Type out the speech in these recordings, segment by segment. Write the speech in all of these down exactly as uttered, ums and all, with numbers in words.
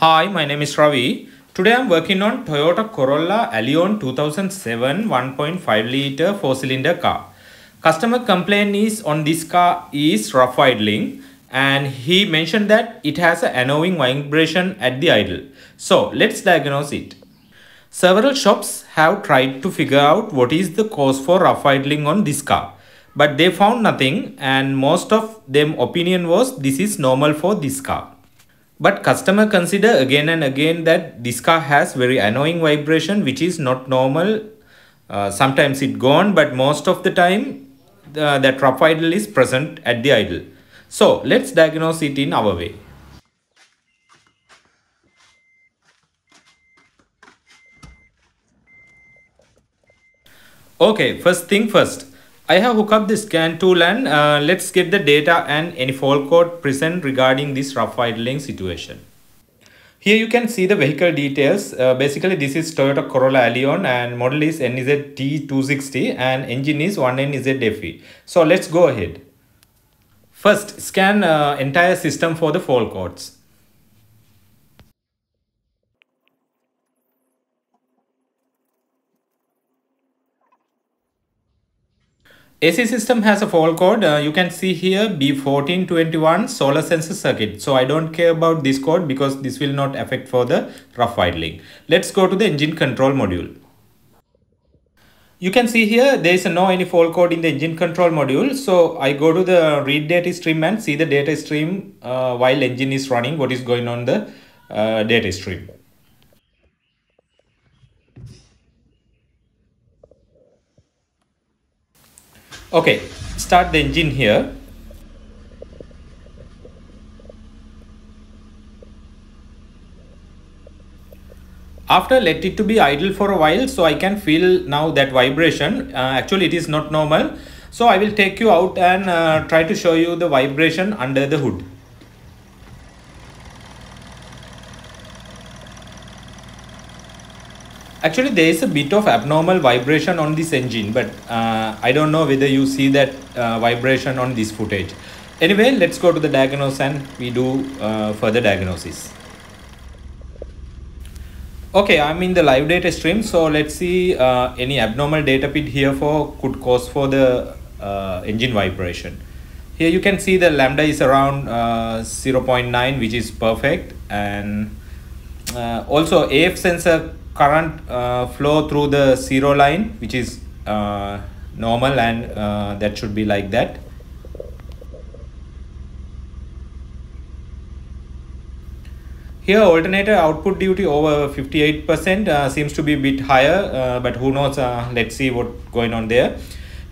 Hi, my name is Ravi. Today I'm working on Toyota Corolla Allion two thousand seven one point five liter four cylinder car. Customer complaint is on this car is rough idling, and he mentioned that it has an annoying vibration at the idle. So let's diagnose it. Several shops have tried to figure out what is the cause for rough idling on this car, but they found nothing, and most of them opinion was this is normal for this car. But customer consider again and again that this car has very annoying vibration which is not normal. Uh, sometimes it gone, but most of the time uh, that rough idle is present at the idle. So let's diagnose it in our way. Okay, first thing first. I have hooked up the scan tool, and uh, let's get the data and any fault code present regarding this rough idling situation. Here you can see the vehicle details. Uh, basically, this is Toyota Corolla Allion and model is N Z T two sixty and engine is one N Z F E. So let's go ahead. First, scan uh, entire system for the fault codes. A C system has a fault code. Uh, you can see here B one four two one solar sensor circuit. So I don't care about this code because this will not affect for the rough idling. Let's go to the engine control module. You can see here there is no any fault code in the engine control module. So I go to the read data stream and see the data stream uh, while engine is running, what is going on the uh, data stream. Okay, start the engine here. After let it to be idle for a while, so I can feel now that vibration. Uh, actually, it is not normal. So I will take you out and uh, try to show you the vibration under the hood. Actually, there is a bit of abnormal vibration on this engine, but uh, I don't know whether you see that uh, vibration on this footage. Anyway, let's go to the diagnosis and we do uh, further diagnosis. Okay, I'm in the live data stream, so let's see uh, any abnormal data pit here for could cause for the uh, engine vibration. Here you can see the lambda is around uh, zero point nine, which is perfect, and uh, also A F sensor current uh, flow through the zero line, which is uh, normal, and uh, that should be like that. Here alternator output duty over fifty-eight percent uh, seems to be a bit higher, uh, but who knows, uh, let's see what's going on there.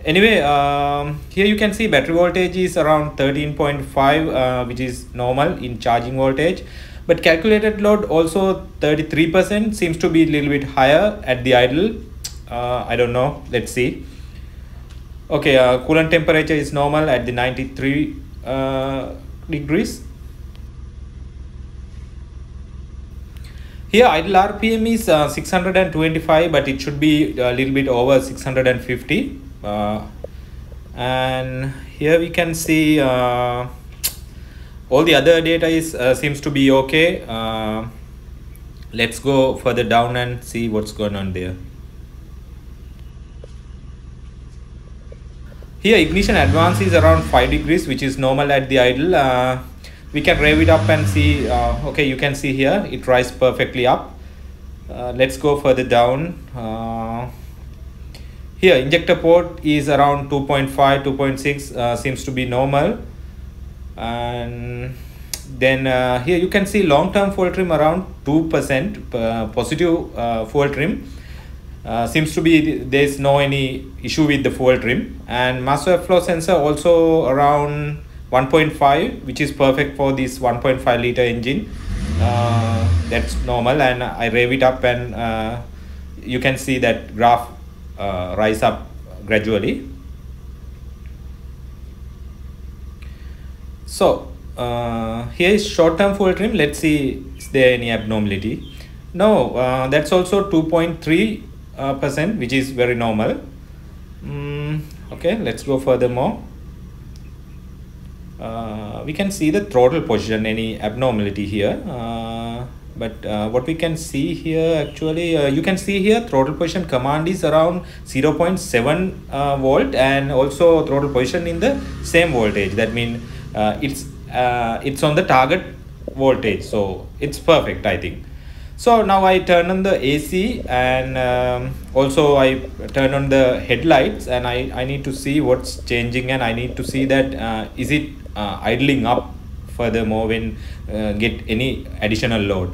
Anyway, um, here you can see battery voltage is around thirteen point five, uh, which is normal in charging voltage. But calculated load also thirty-three percent seems to be a little bit higher at the idle. Uh, I don't know. Let's see. Okay, uh, coolant temperature is normal at the ninety-three uh, degrees. Here idle R P M is uh, six hundred twenty-five, but it should be a little bit over six hundred fifty. Uh, and here we can see uh, all the other data is uh, seems to be okay. Uh, let's go further down and see what's going on there. Here ignition advance is around five degrees, which is normal at the idle. Uh, we can rev it up and see. Uh, okay, you can see here it rises perfectly up. Uh, let's go further down. Uh, here injector port is around two point five, two point six, uh, seems to be normal. And then uh, here you can see long-term fuel trim around two percent, uh, positive uh, fuel trim. Uh, seems to be there is no any issue with the fuel trim. And mass airflow sensor also around one point five, which is perfect for this one point five liter engine. Uh, that's normal, and I rev it up and uh, you can see that graph uh, rise up gradually. So uh, here is short-term fuel trim. Let's see, is there any abnormality? No, uh, that's also two point three percent, uh, which is very normal. Mm, okay, let's go furthermore. Uh, we can see the throttle position, any abnormality here. Uh, But uh, what we can see here, actually, uh, you can see here throttle position command is around zero point seven uh, volt, and also throttle position in the same voltage. That means uh, it's uh, it's on the target voltage, so it's perfect, I think. So now I turn on the A C, and um, also I turn on the headlights, and I, I need to see what's changing, and I need to see that uh, is it uh, idling up furthermore when uh, get any additional load.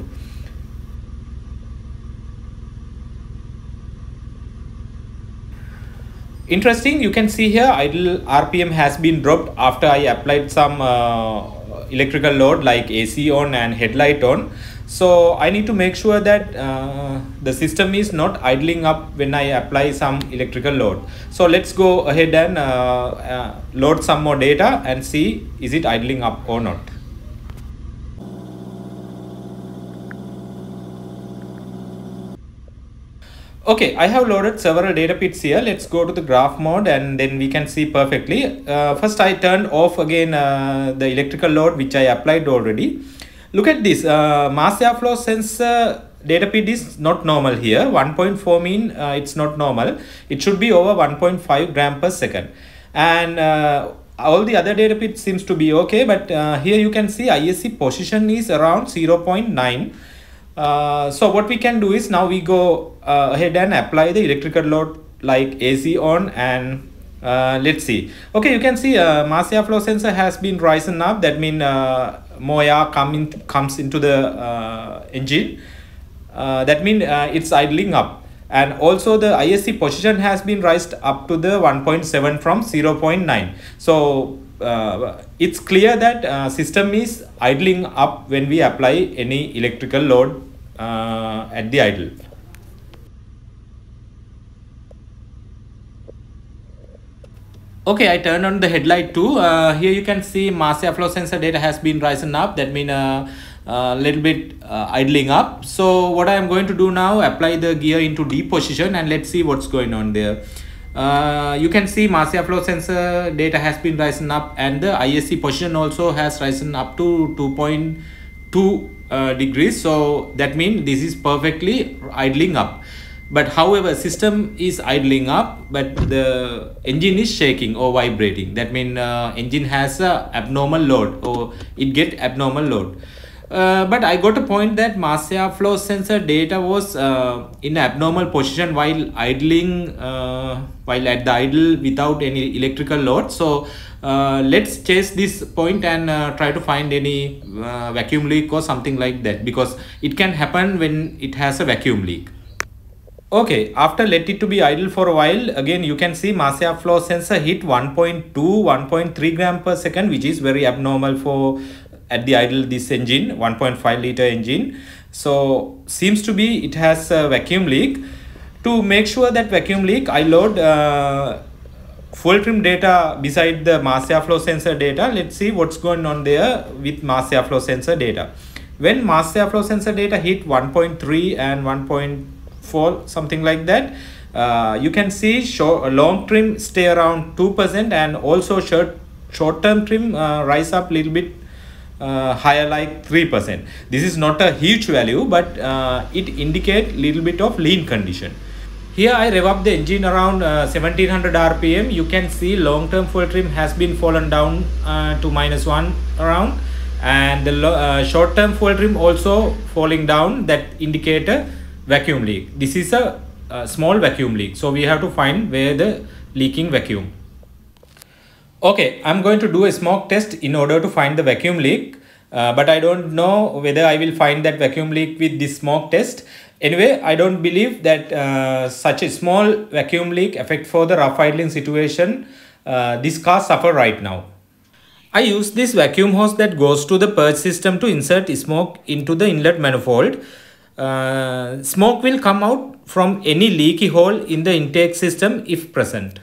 Interesting, you can see here idle R P M has been dropped after I applied some uh, electrical load like A C on and headlight on. So I need to make sure that uh, the system is not idling up when I apply some electrical load. So let's go ahead and uh, uh, load some more data and see is it idling up or not. Okay, I have loaded several data bits here. Let's go to the graph mode, and then we can see perfectly. Uh, first I turned off again uh, the electrical load which I applied already. Look at this, uh, mass airflow sensor data bit is not normal here. one point four mean uh, it's not normal. It should be over one point five gram per second. And uh, all the other data bit seems to be okay. But uh, here you can see I S C position is around zero point nine. Uh, so what we can do is now we go uh, ahead and apply the electrical load like A C on, and uh, let's see. Okay, you can see uh, mass airflow sensor has been rising up. That means uh, more air come in, comes into the uh, engine. Uh, that means uh, it's idling up. And also the I S C position has been raised up to the one point seven from zero point nine. So uh, it's clear that uh, system is idling up when we apply any electrical load uh, at the idle. Okay, I turned on the headlight too. Uh, here you can see mass airflow sensor data has been rising up. That means a uh, uh, little bit uh, idling up. So what I am going to do now, apply the gear into D position, and let's see what's going on there. Uh, you can see mass airflow sensor data has been rising up, and the I S C position also has risen up to two point two uh, degrees. So that means this is perfectly idling up. But however, system is idling up, but the engine is shaking or vibrating. That means uh, engine has a abnormal load, or it get abnormal load. Uh, but I got a point that mass airflow sensor data was uh, in abnormal position while idling, uh, while at the idle without any electrical load. So uh, let's chase this point and uh, try to find any uh, vacuum leak or something like that, because it can happen when it has a vacuum leak. Okay, after let it to be idle for a while, again you can see mass airflow sensor hit one point two, one point three gram per second, which is very abnormal for at the idle this engine, one point five liter engine. So seems to be it has a vacuum leak. To make sure that vacuum leak, I load uh, full trim data beside the mass airflow sensor data. Let's see what's going on there with mass airflow sensor data. When mass airflow sensor data hit one point three and one point four, something like that, uh, you can see short, long trim stay around two percent, and also short short term trim uh, rise up a little bit uh, higher, like three percent. This is not a huge value, but uh, it indicate little bit of lean condition. Here I rev up the engine around uh, seventeen hundred R P M. You can see long term full trim has been fallen down uh, to minus one around, and the uh, short term full trim also falling down. That indicator vacuum leak. This is a, a small vacuum leak, so we have to find where the leaking vacuum. Okay, I'm going to do a smoke test in order to find the vacuum leak, uh, but I don't know whether I will find that vacuum leak with this smoke test. Anyway, I don't believe that uh, such a small vacuum leak affect for the rough idling situation uh, this car suffer right now. I use this vacuum hose that goes to the purge system to insert smoke into the inlet manifold. Uh, smoke will come out from any leaky hole in the intake system if present.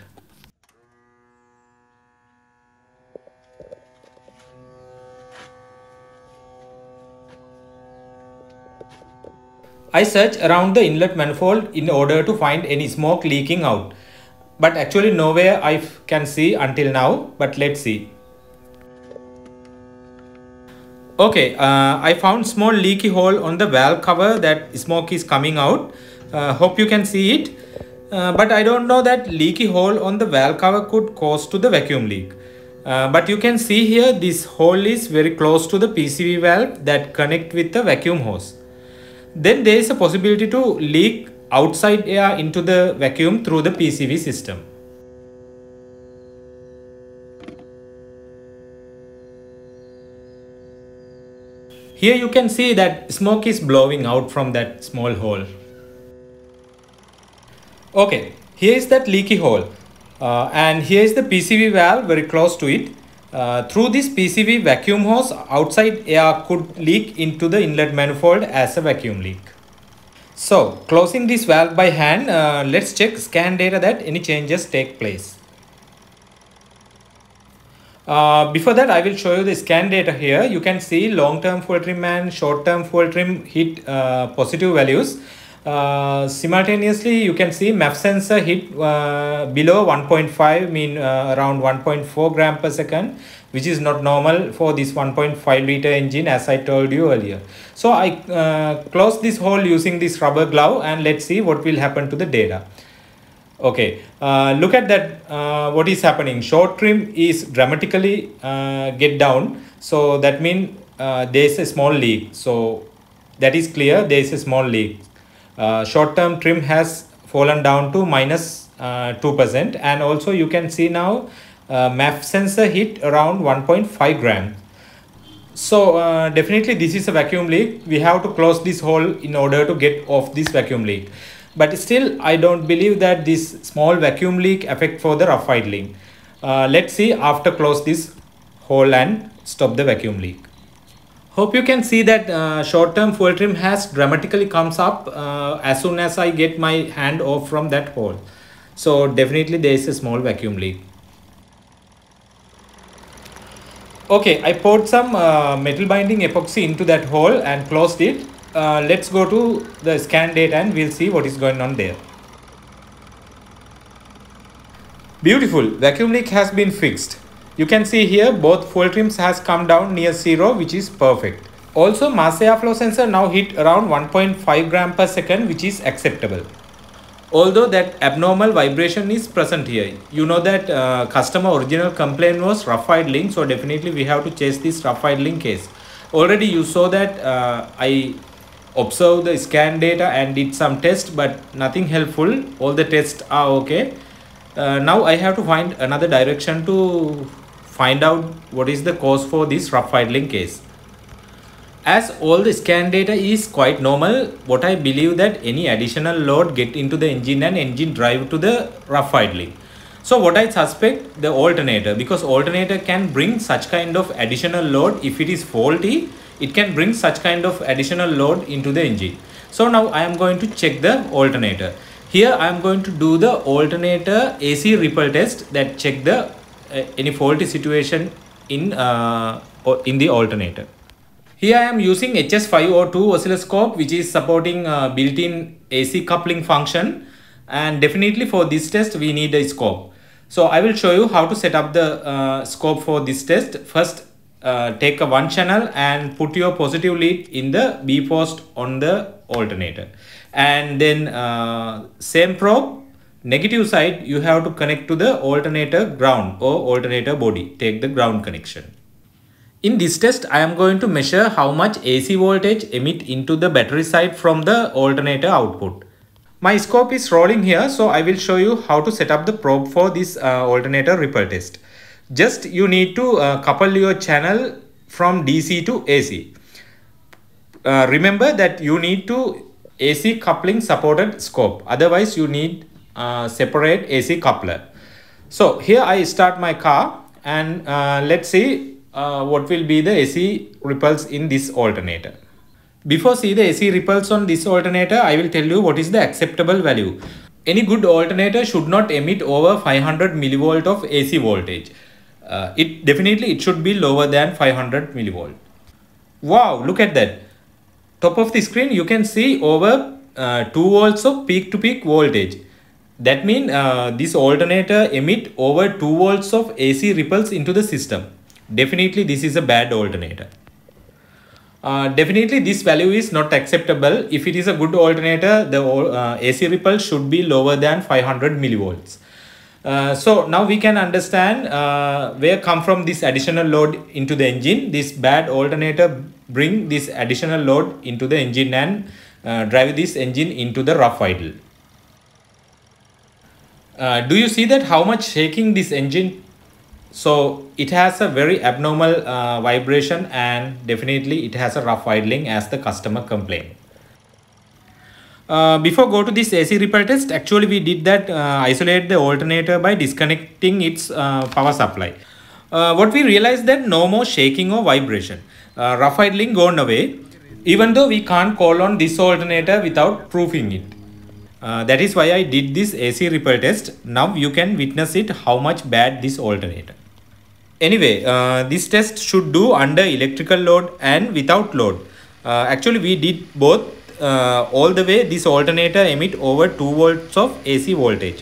I search around the inlet manifold in order to find any smoke leaking out, but actually nowhere I can see until now, but let's see. Okay, uh, I found small leaky hole on the valve cover that smoke is coming out. Uh, hope you can see it. Uh, but I don't know that leaky hole on the valve cover could cause to the vacuum leak. Uh, but you can see here this hole is very close to the P C V valve that connect with the vacuum hose. Then there is a possibility to leak outside air into the vacuum through the P C V system. Here you can see that smoke is blowing out from that small hole. Okay, here is that leaky hole uh, and here is the P C V valve very close to it. Uh, through this P C V vacuum hose, outside air could leak into the inlet manifold as a vacuum leak. So closing this valve by hand, uh, let's check scan data that any changes take place. Uh, before that, I will show you the scan data here. You can see long-term fuel trim and short-term fuel trim hit uh, positive values. Uh, simultaneously, you can see M A F sensor hit uh, below one point five, mean uh, around one point four gram per second, which is not normal for this one point five liter engine, as I told you earlier. So I uh, close this hole using this rubber glove, and let's see what will happen to the data. Okay, uh, look at that, uh, what is happening. Short trim is dramatically uh, get down. So that means uh, there is a small leak. So that is clear, there is a small leak. Uh, short-term trim has fallen down to minus uh, two percent. And also you can see now uh, M A F sensor hit around one point five grams. So uh, definitely this is a vacuum leak. We have to close this hole in order to get off this vacuum leak. But still, I don't believe that this small vacuum leak affect for the rough idling. Uh, let's see after close this hole and stop the vacuum leak. Hope you can see that uh, short-term fuel trim has dramatically comes up uh, as soon as I get my hand off from that hole. So definitely there is a small vacuum leak. Okay, I poured some uh, metal binding epoxy into that hole and closed it. Uh, let's go to the scan data and we'll see what is going on there. Beautiful, vacuum leak has been fixed. You can see here both fuel trims has come down near zero, which is perfect. Also mass airflow sensor now hit around one point five gram per second, which is acceptable. Although that abnormal vibration is present here. You know that uh, customer original complaint was rough idling, so definitely we have to chase this rough idling case. Already you saw that uh, I observed the scan data and did some tests, but nothing helpful. All the tests are okay. Uh, now I have to find another direction to find out what is the cause for this rough idling case. As all the scan data is quite normal, what I believe that any additional load get into the engine and engine drive to the rough idling. So what I suspect, the alternator, because alternator can bring such kind of additional load. If it is faulty, it can bring such kind of additional load into the engine. So now I am going to check the alternator. Here I am going to do the alternator A C ripple test that check the uh, any faulty situation in, uh, or in the alternator. Here I am using H S five oh two oscilloscope, which is supporting uh, built-in A C coupling function, and definitely for this test we need a scope. So I will show you how to set up the uh, scope for this test. First uh, take a one channel and put your positive lead in the B post on the alternator. And then uh, same probe, negative side, you have to connect to the alternator ground or alternator body. Take the ground connection. In this test, I am going to measure how much A C voltage emit into the battery side from the alternator output. My scope is rolling here, so I will show you how to set up the probe for this uh, alternator ripple test. Just you need to uh, couple your channel from D C to A C. Uh, remember that you need to A C coupling supported scope, otherwise you need uh, separate A C coupler. So here I start my car and uh, let's see uh, what will be the A C ripples in this alternator. Before see the A C ripples on this alternator, I will tell you what is the acceptable value. Any good alternator should not emit over five hundred millivolt of A C voltage. Uh, it definitely it should be lower than five hundred millivolt. Wow, look at that. Top of the screen you can see over uh, two volts of peak to peak voltage. That means uh, this alternator emit over two volts of A C ripples into the system. Definitely this is a bad alternator. Uh, definitely this value is not acceptable. If it is a good alternator, the uh, A C ripple should be lower than five hundred millivolts. Uh, so now we can understand uh, where come from this additional load into the engine. This bad alternator bring this additional load into the engine and uh, drive this engine into the rough idle. Uh, do you see that how much shaking this engine? So it has a very abnormal uh, vibration, and definitely it has a rough idling as the customer complained. Uh, before go to this A C repair test, actually we did that uh, isolate the alternator by disconnecting its uh, power supply. Uh, what we realized that no more shaking or vibration. Uh, rough idling gone away, even though we can't call on this alternator without proofing it. Uh, that is why I did this A C ripple test. Now you can witness it how much bad this alternator. Anyway, uh, this test should do under electrical load and without load. Uh, actually we did both. Uh, all the way this alternator emit over two volts of A C voltage.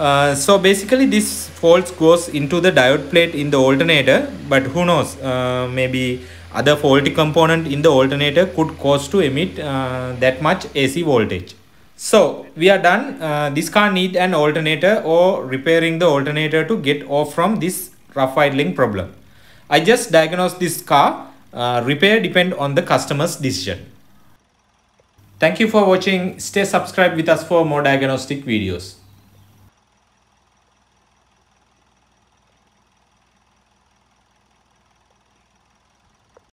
Uh, so basically this fault goes into the diode plate in the alternator, but who knows, uh, maybe other faulty component in the alternator could cause to emit uh, that much A C voltage. So we are done. Uh, this car need an alternator or repairing the alternator to get off from this rough idling problem. I just diagnosed this car. Uh, repair depend on the customer's decision. Thank you for watching. Stay subscribed with us for more diagnostic videos.